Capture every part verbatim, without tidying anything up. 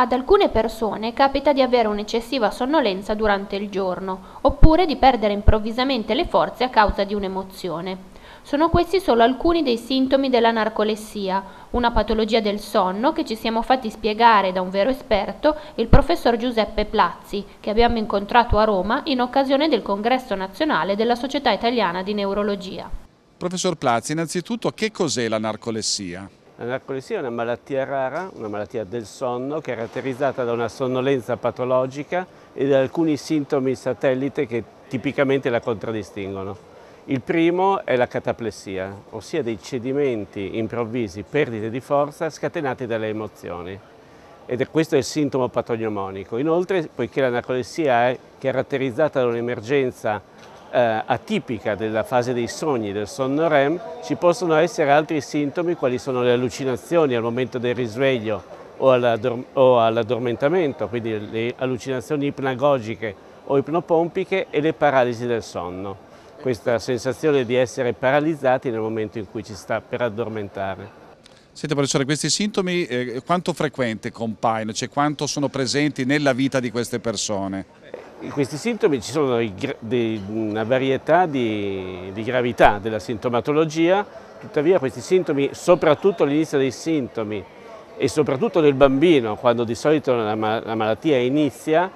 Ad alcune persone capita di avere un'eccessiva sonnolenza durante il giorno, oppure di perdere improvvisamente le forze a causa di un'emozione. Sono questi solo alcuni dei sintomi della narcolessia, una patologia del sonno che ci siamo fatti spiegare da un vero esperto, il professor Giuseppe Plazzi, che abbiamo incontrato a Roma in occasione del congresso nazionale della Società Italiana di Neurologia. Professor Plazzi, innanzitutto che cos'è la narcolessia? La narcolessia è una malattia rara, una malattia del sonno, caratterizzata da una sonnolenza patologica e da alcuni sintomi satellite che tipicamente la contraddistinguono. Il primo è la cataplessia, ossia dei cedimenti improvvisi, perdite di forza scatenate dalle emozioni. Ed è questo è il sintomo patognomonico. Inoltre, poiché la narcolessia è caratterizzata da un'emergenza eh, atipica della fase dei sogni, del sonno R E M, ci possono essere altri sintomi quali sono le allucinazioni al momento del risveglio o, all'addorm- o all'addormentamento, quindi le allucinazioni ipnagogiche o ipnopompiche e le paralisi del sonno. Questa sensazione di essere paralizzati nel momento in cui ci sta per addormentare. Senta professore, questi sintomi eh, quanto frequente compaiono, cioè quanto sono presenti nella vita di queste persone? In questi sintomi ci sono di una varietà di, di gravità della sintomatologia, tuttavia questi sintomi, soprattutto all'inizio dei sintomi e soprattutto nel bambino, quando di solito la, mal la malattia inizia,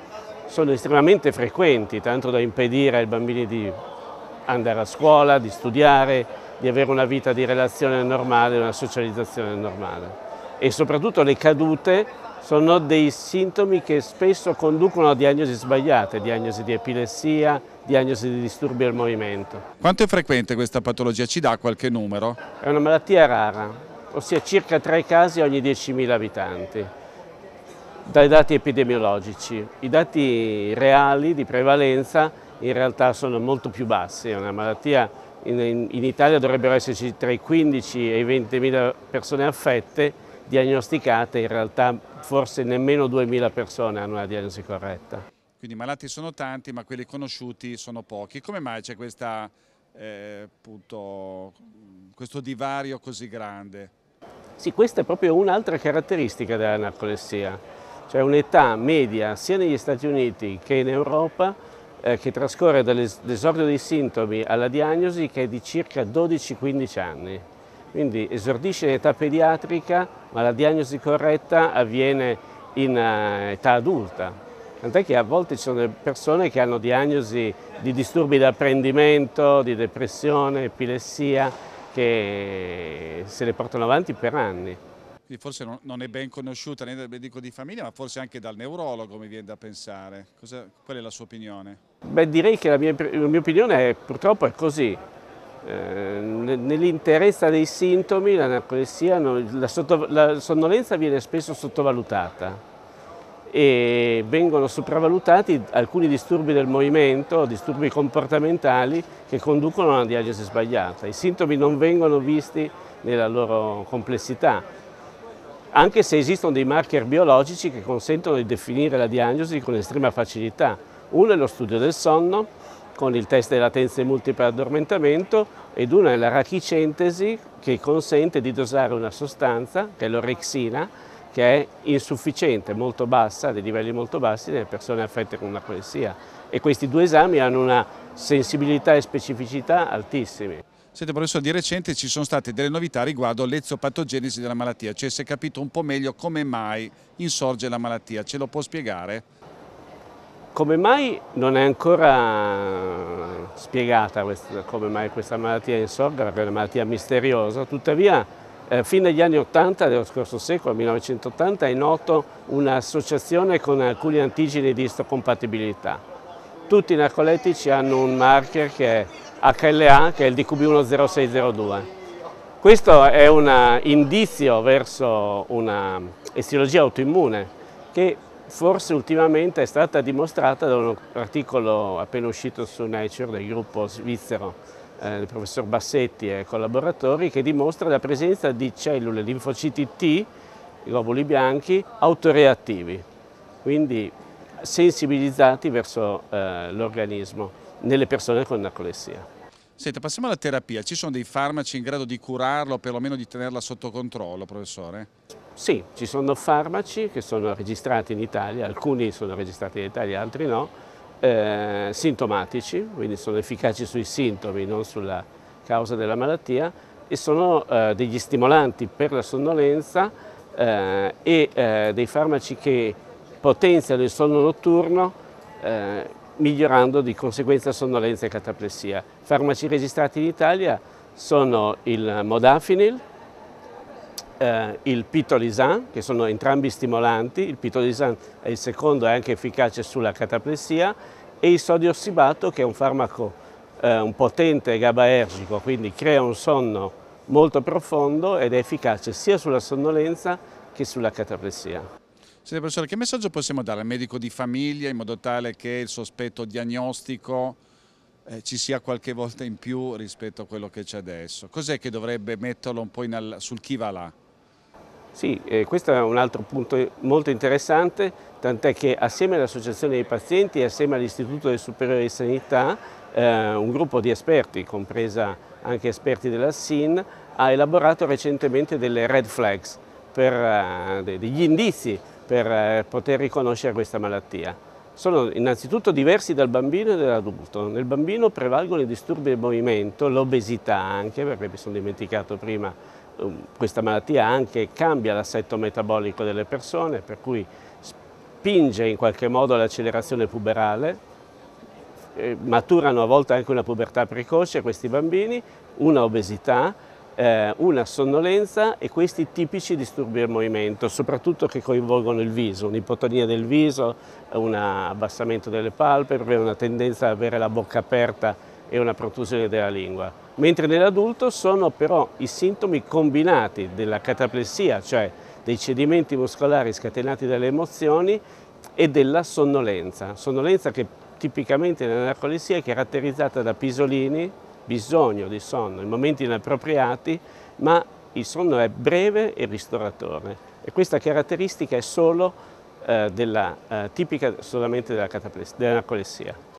sono estremamente frequenti, tanto da impedire ai bambini di andare a scuola, di studiare, di avere una vita di relazione normale, una socializzazione normale. E soprattutto le cadute sono dei sintomi che spesso conducono a diagnosi sbagliate, diagnosi di epilessia, diagnosi di disturbi al movimento. Quanto è frequente questa patologia? Ci dà qualche numero? È una malattia rara, ossia circa tre casi ogni diecimila abitanti. Dai dati epidemiologici, i dati reali di prevalenza in realtà sono molto più bassi, è una malattia, in, in Italia dovrebbero esserci tra i quindici e i ventimila persone affette, diagnosticate in realtà forse nemmeno duemila persone hanno una diagnosi corretta. Quindi i malati sono tanti ma quelli conosciuti sono pochi, come mai c'è questa, eh, appunto, questo divario così grande? Sì, questa è proprio un'altra caratteristica della narcolessia, cioè un'età media sia negli Stati Uniti che in Europa che trascorre dall'esordio dei sintomi alla diagnosi, che è di circa dodici quindici anni. Quindi esordisce in età pediatrica, ma la diagnosi corretta avviene in età adulta. Tant'è che a volte ci sono persone che hanno diagnosi di disturbi d'apprendimento, di depressione, epilessia, che se le portano avanti per anni. Quindi forse non è ben conosciuta né dal medico di famiglia, ma forse anche dal neurologo, mi viene da pensare. Cosa, qual è la sua opinione? Beh, direi che la mia, la mia opinione è, purtroppo è così. Eh, Nell'interesse dei sintomi la narcolessia, la, sotto, la sonnolenza viene spesso sottovalutata e vengono sopravvalutati alcuni disturbi del movimento, disturbi comportamentali che conducono a una diagnosi sbagliata. I sintomi non vengono visti nella loro complessità, anche se esistono dei marker biologici che consentono di definire la diagnosi con estrema facilità. Uno è lo studio del sonno, con il test delle latenze multiple addormentamento, ed uno è la rachicentesi, che consente di dosare una sostanza, che è l'orexina, che è insufficiente, molto bassa, a dei livelli molto bassi, nelle persone affette con narcolessia. E questi due esami hanno una sensibilità e specificità altissime. Senti professore, di recente ci sono state delle novità riguardo all'eziopatogenesi della malattia, cioè si è capito un po' meglio come mai insorge la malattia, ce lo può spiegare? Come mai non è ancora spiegata questa, come mai questa malattia insorga, perché è una malattia misteriosa, tuttavia eh, fin dagli anni ottanta dello scorso secolo, millenovecentottanta, è noto un'associazione con alcuni antigeni di istocompatibilità. Tutti i narcoletici hanno un marker che è H L A, che è il D Q B uno zero sei zero due. Questo è un indizio verso una etiologia autoimmune che forse ultimamente è stata dimostrata da un articolo appena uscito su Nature del gruppo svizzero eh, del professor Bassetti e collaboratori, che dimostra la presenza di cellule linfociti T, globuli bianchi, autoreattivi, quindi sensibilizzati verso eh, l'organismo nelle persone con narcolessia. Senta, passiamo alla terapia. Ci sono dei farmaci in grado di curarlo o perlomeno di tenerla sotto controllo, professore? Sì, ci sono farmaci che sono registrati in Italia, alcuni sono registrati in Italia, altri no, eh, sintomatici, quindi sono efficaci sui sintomi, non sulla causa della malattia, e sono eh, degli stimolanti per la sonnolenza eh, e eh, dei farmaci che potenziano il sonno notturno, eh, migliorando di conseguenza sonnolenza e cataplessia. Farmaci registrati in Italia sono il Modafinil, Eh, il Pitolisan, che sono entrambi stimolanti, il Pitolisan è il secondo, è anche efficace sulla cataplessia, e il sodio ossibato, che è un farmaco eh, un potente gabaergico, quindi crea un sonno molto profondo ed è efficace sia sulla sonnolenza che sulla cataplessia. Signor professore, che messaggio possiamo dare al medico di famiglia in modo tale che il sospetto diagnostico Eh, ci sia qualche volta in più rispetto a quello che c'è adesso? Cos'è che dovrebbe metterlo un po' in sul chi va là? Sì, eh, questo è un altro punto molto interessante, tant'è che assieme all'Associazione dei Pazienti e assieme all'Istituto Superiore di Sanità eh, un gruppo di esperti, compresa anche esperti della S I N, ha elaborato recentemente delle red flags, per, eh, degli indizi per eh, poter riconoscere questa malattia. Sono innanzitutto diversi dal bambino e dall'adulto. Nel bambino prevalgono i disturbi del movimento, l'obesità anche, perché mi sono dimenticato prima, questa malattia anche cambia l'assetto metabolico delle persone, per cui spinge in qualche modo l'accelerazione puberale, maturano a volte anche una pubertà precoce questi bambini, una obesità, una sonnolenza e questi tipici disturbi del movimento, soprattutto che coinvolgono il viso, un'ipotonia del viso, un abbassamento delle palpebre, una tendenza ad avere la bocca aperta e una protrusione della lingua. Mentre nell'adulto sono però i sintomi combinati della cataplessia, cioè dei cedimenti muscolari scatenati dalle emozioni, e della sonnolenza, sonnolenza che tipicamente nella narcolessia è caratterizzata da pisolini, bisogno di sonno in momenti inappropriati, ma il sonno è breve e ristoratore, e questa caratteristica è solo eh, della, eh, tipica solamente della, della narcolessia.